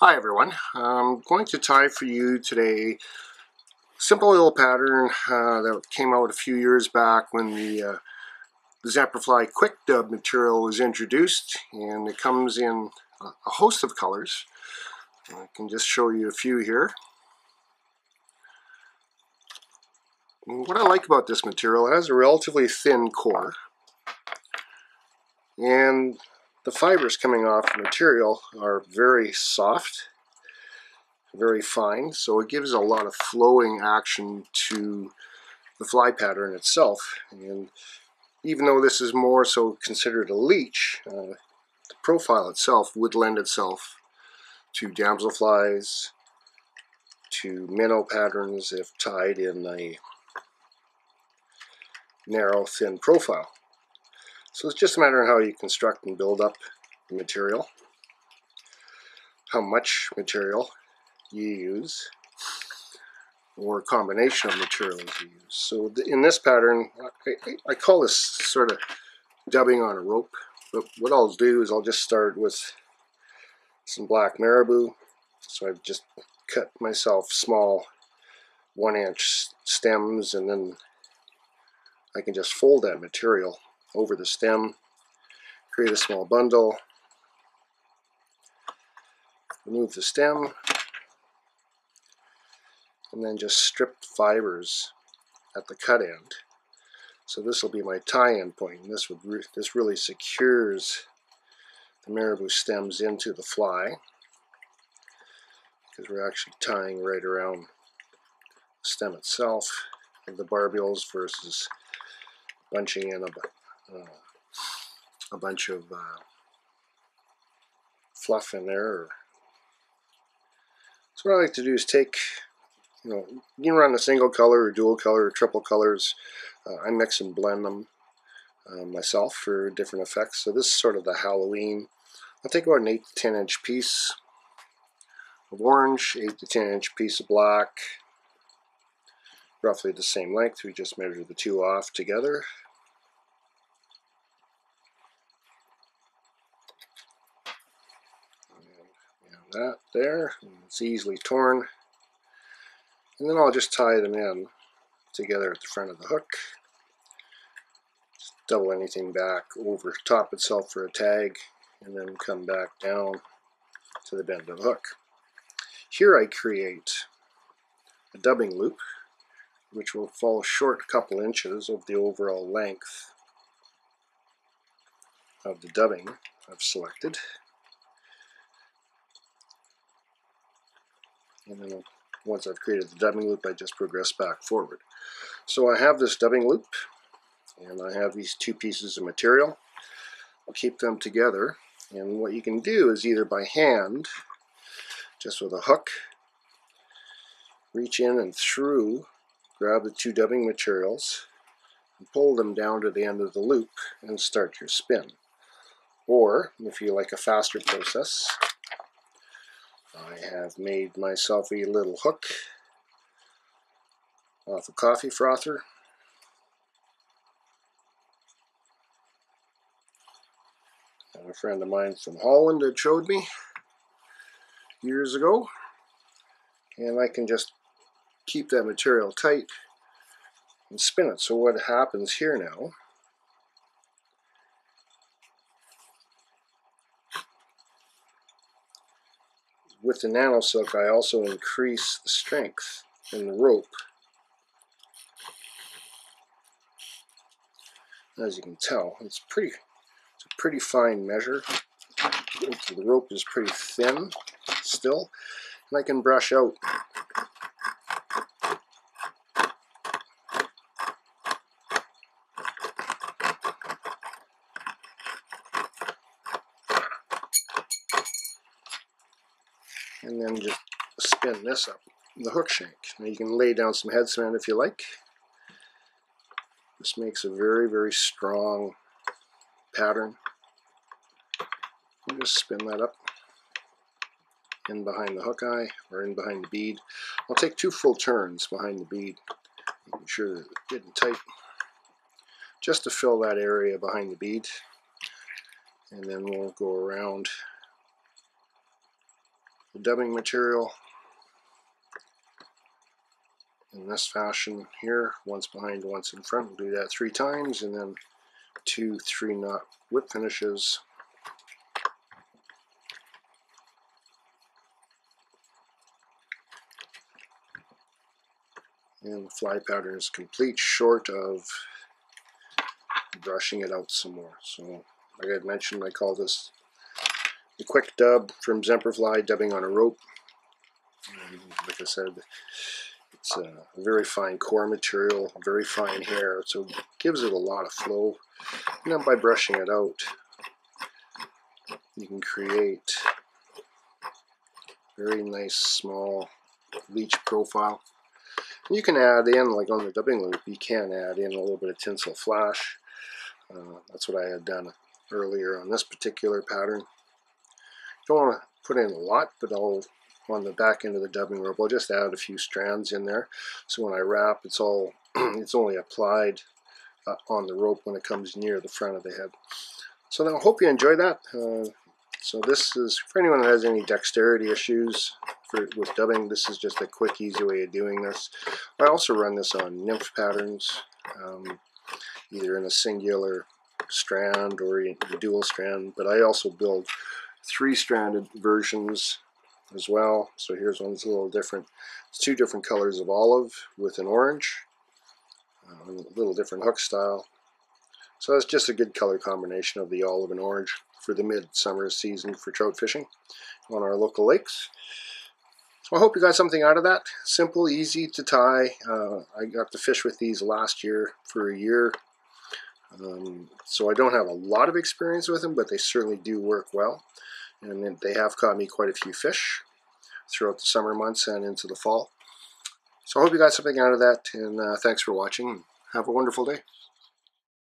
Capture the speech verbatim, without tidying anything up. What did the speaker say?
Hi everyone, I'm going to tie for you today simple little pattern uh, that came out a few years back when the uh, ZepraFly Quick Dub material was introduced, and it comes in a host of colors. I can just show you a few here. And what I like about this material, it has a relatively thin core, and the fibers coming off the material are very soft, very fine, so it gives a lot of flowing action to the fly pattern itself. And even though this is more so considered a leech, uh, the profile itself would lend itself to damselflies, to minnow patterns if tied in a narrow, thin profile. So it's just a matter of how you construct and build up the material, how much material you use, or a combination of materials you use. So in this pattern, I, I call this sort of dubbing on a rope, but what I'll do is I'll just start with some black marabou. So I've just cut myself small one inch stems, and then I can just fold that material over the stem, create a small bundle, remove the stem, and then just strip fibers at the cut end. So this will be my tie-in point, and this would re this really secures the marabou stems into the fly, because we're actually tying right around the stem itself, and the barbules versus bunching in a Uh, a bunch of uh, fluff in there. So what I like to do is take, you know, you can run a single color or dual color or triple colors. Uh, I mix and blend them uh, myself for different effects. So this is sort of the Halloween. I'll take about an eight to ten inch piece of orange, eight to ten inch piece of black, roughly the same length. We just measure the two off together. That there, it's easily torn, and then I'll just tie them in together at the front of the hook. Just double anything back over top itself for a tag, and then come back down to the bend of the hook. Here I create a dubbing loop, which will fall short a couple inches of the overall length of the dubbing I've selected. And then once I've created the dubbing loop, I just progress back forward. So I have this dubbing loop, and I have these two pieces of material. I'll keep them together, and what you can do is either by hand, just with a hook, reach in and through, grab the two dubbing materials, and pull them down to the end of the loop and start your spin. Or, if you like a faster process, I have made myself a little hook off a coffee frother. And a friend of mine from Holland had showed me years ago. And I can just keep that material tight and spin it. So what happens here now with the NanoSilk, I also increase the strength in the rope. As you can tell, it's pretty, it's a pretty fine measure. The rope is pretty thin still, and I can brush out. And then just spin this up, the hook shank. Now you can lay down some head cement if you like. This makes a very, very strong pattern. And just spin that up in behind the hook eye, or in behind the bead. I'll take two full turns behind the bead, making sure that it's good and tight, just to fill that area behind the bead. And then we'll go around the dubbing material in this fashion here, once behind, once in front. We'll do that three times, and then two three knot whip finishes. And the fly pattern is complete, short of brushing it out some more. So, like I mentioned, I call this the Quick Dub from Semperfli, dubbing on a rope. And like I said, it's a very fine core material, very fine hair, so it gives it a lot of flow. And then by brushing it out, you can create very nice, small leech profile. You can add in, like on the dubbing loop, you can add in a little bit of tinsel flash. Uh, that's what I had done earlier on this particular pattern. Don't want to put in a lot, but I'll, on the back end of the dubbing rope, I'll just add a few strands in there. So when I wrap, it's all it's only applied uh, on the rope when it comes near the front of the head. So I hope you enjoyed that. Uh, so this is, for anyone that has any dexterity issues, For, with dubbing, this is just a quick, easy way of doing this. I also run this on nymph patterns, um, either in a singular strand or in a dual strand, but I also build three-stranded versions as well. So here's one that's a little different. It's two different colors of olive with an orange, um, a little different hook style. So that's just a good color combination of the olive and orange for the midsummer season for trout fishing on our local lakes. So I hope you got something out of that. Simple, easy to tie. Uh, I got to fish with these last year for a year. Um, so I don't have a lot of experience with them, but they certainly do work well. And they have caught me quite a few fish throughout the summer months and into the fall. So I hope you got something out of that, and uh, thanks for watching. Have a wonderful day.